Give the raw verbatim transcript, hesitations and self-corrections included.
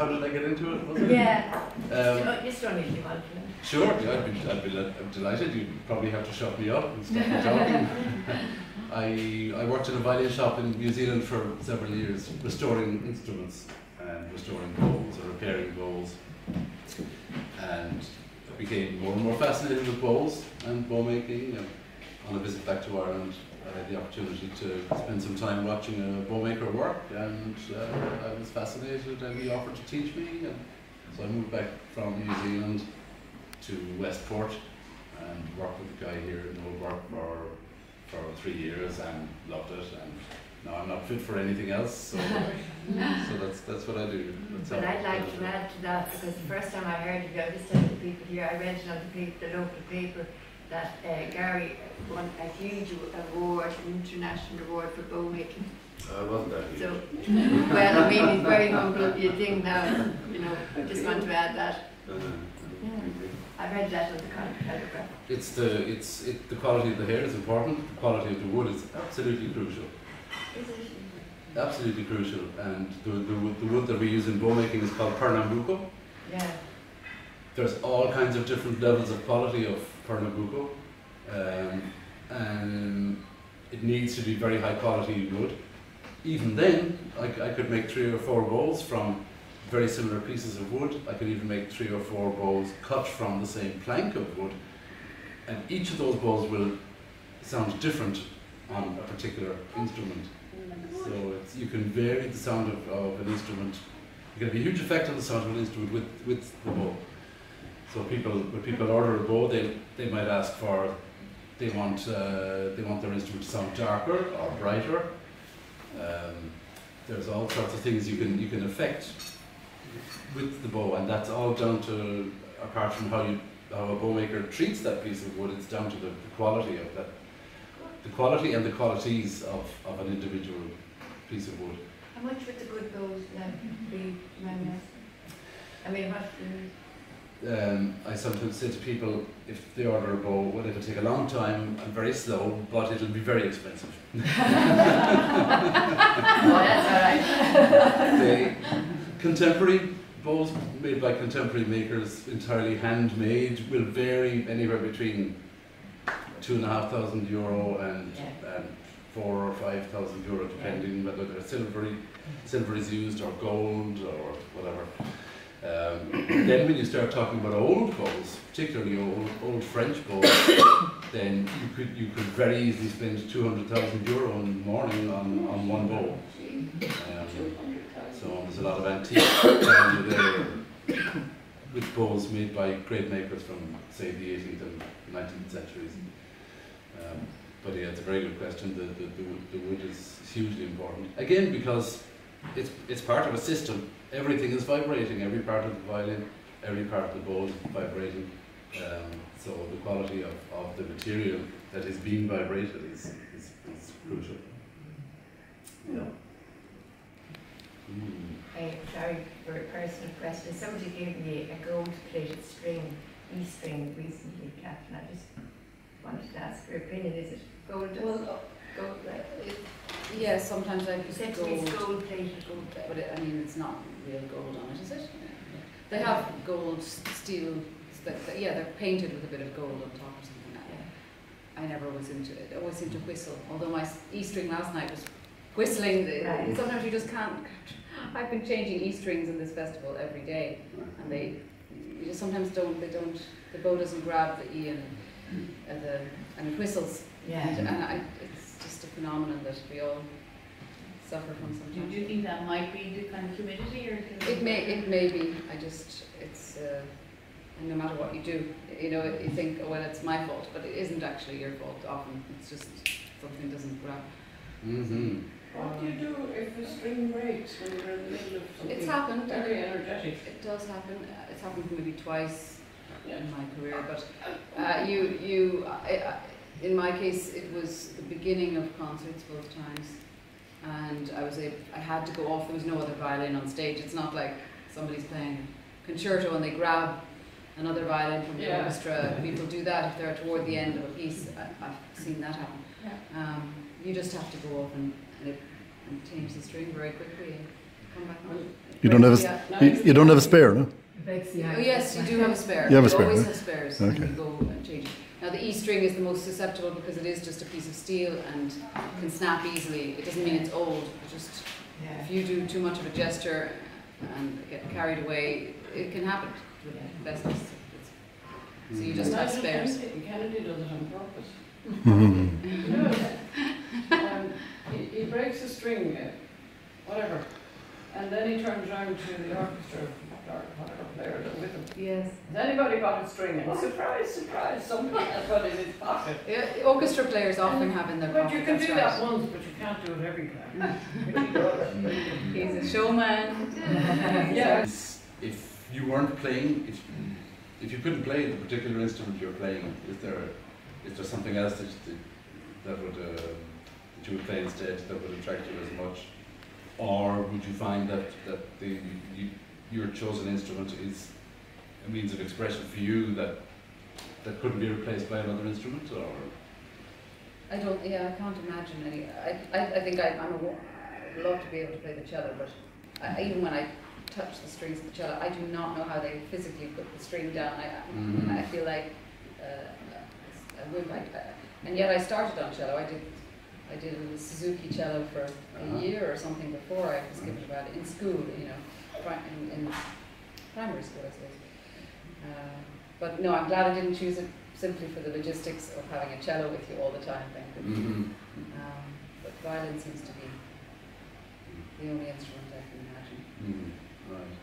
How did I get into it? Was it? Yeah. Um, you still need to help me. Sure, yeah, I'd be, I'd be, I'm delighted. You'd probably have to shut me up and stop me talking. I, I worked in a violin shop in New Zealand for several years, restoring instruments and restoring bowls or repairing bowls. And I became more and more fascinated with bowls and bowl making. And on a visit back to Ireland, I had the opportunity to spend some time watching a bowl maker work, and uh, I was fascinated, and he offered to teach me. And so I moved back from New Zealand to Westport and worked with a guy here in Holborn for, for three years and loved it. And now I'm not fit for anything else, so, so that's that's what I do. That's but I'd like to add to that, because the first time I heard you, I listened to people here, I read it on the, paper, the local paper, that uh, Gary won a huge award, an international award for bow making. I wasn't that huge. So, well, I mean, it's very humble, you think now, you know, I just want to add that. Yeah. I read that on the telegraph. It's the, it's, it, the quality of the hair is important, the quality of the wood is absolutely crucial. Absolutely crucial, and the, the, the wood that we use in bow making is called Pernambuco. Yeah. There's all kinds of different levels of quality of Pernambuco, um, and it needs to be very high quality wood. Even then, I, I could make three or four bowls from very similar pieces of wood. I could even make three or four bowls cut from the same plank of wood, and each of those bowls will sound different on a particular instrument. So it's, you can vary the sound of, of an instrument. You can have a huge effect on the sound of an instrument with, with the bow. So people, when people order a bow, they, they might ask for, they want, uh, they want their instrument to sound darker or brighter. Um, there's all sorts of things you can, you can affect with the bow, and that's all down to, apart from how you, how a bow maker treats that piece of wood, it's down to the, the quality of that, the quality and the qualities of, of an individual piece of wood. How much would the good bows like, be? I mean, what? Um, I sometimes say to people, if they order a bow, well, it'll take a long time and very slow, but it'll be very expensive. Well, that's all right. They, Contemporary bows made by contemporary makers, entirely handmade, will vary anywhere between two and a half thousand euro and, yeah. and four or five thousand euro, depending yeah. whether they're silvery, silver is used or gold or whatever. Um, then when you start talking about old bows, particularly old old French bows, then you could you could very easily spend two hundred thousand euro in the morning on on one bow. Um, So there's a lot of antique value there with bowls made by great makers from, say, the eighteenth and nineteenth centuries. Um, but yeah, it's a very good question. The, the, the, wood, the wood is hugely important. Again, because it's, it's part of a system. Everything is vibrating. Every part of the violin, every part of the bowl is vibrating. Um, so the quality of, of the material that is being vibrated is, is, is crucial. Yeah. Mm. I, sorry for a personal question. Somebody gave me a gold-plated string, E-string, recently, Catherine. I just wanted to ask your opinion. Is it gold? Well, gold, right? Yes, yeah, sometimes I use gold. It's gold-plated, gold-plated. But it, I mean, it's not real gold on it, is it? Yeah. They have gold, steel, that, that, yeah, they're painted with a bit of gold on top or something like that. I never was into it. I always seemed to whistle, although my E-string last night was whistling. Right. Sometimes you just can't. I've been changing E strings in this festival every day, and they you just sometimes don't. They don't. The bow doesn't grab the E and, and the and it whistles. Yeah. And, and I, it's just a phenomenon that we all suffer from sometimes. Do you think that might be the kind of humidity, or it may it may be. I just it's. Uh, and no matter what you do, you know, you think, oh, well, it's my fault, but it isn't actually your fault. Often it's just something doesn't grab. Mm-hmm. What do you do if a string breaks when you're in the middle of something? It's happened. Very energetic. It does happen. It's happened maybe twice yeah. in my career, but uh, you, you, uh, in my case, it was the beginning of concerts both times, and I was able, I had to go off. There was no other violin on stage. It's not like somebody's playing a concerto and they grab another violin from the yeah. orchestra. People do that if they're toward the end of a piece. I, I've seen that happen. Yeah. Um, you just have to go off and. And, it, and change the string very quickly and You don't have a, you, you don't have a spare, no? Oh yes, you do have a spare. You have a spare, you always right? have spares. Okay. You go and change it. Now the E string is the most susceptible because it is just a piece of steel and can snap easily. It doesn't mean it's old. It's just yeah. if you do too much of a gesture and get carried away, it can happen. Yeah. That's, that's, that's, so you just have spares. Kennedy does it on purpose. You know, um, he, he breaks a string, whatever, and then he turns around to the orchestra. There with him. Yes. Has anybody got a string? Oh, surprise, surprise, somebody has got it in his pocket. Yeah, orchestra players often and have in their but pocket. But you can do right. that once, but you can't do it every time. He's a showman. Yeah. If you weren't playing, if, if you couldn't play the particular instrument you're playing, is there, is there something else that, that, would, uh, that you would play instead that would attract you as much? Or would you find that, that the... You, your chosen instrument is a means of expression for you that that couldn't be replaced by another instrument, or I don't. Yeah, I can't imagine any. I I, I think I, I'm a, I'd love to be able to play the cello, but I, even when I touch the strings of the cello, I do not know how they physically put the string down. I mm-hmm. I feel like uh, I would like that, and yet I started on cello. I did. I did a Suzuki cello for uh-huh. a year or something before I was given about it in school, you know, in, in primary school, I suppose. Uh, but no, I'm glad I didn't choose it simply for the logistics of having a cello with you all the time. Thank you. Mm-hmm. um, but violin seems to be the only instrument I can imagine. Mm-hmm. Right.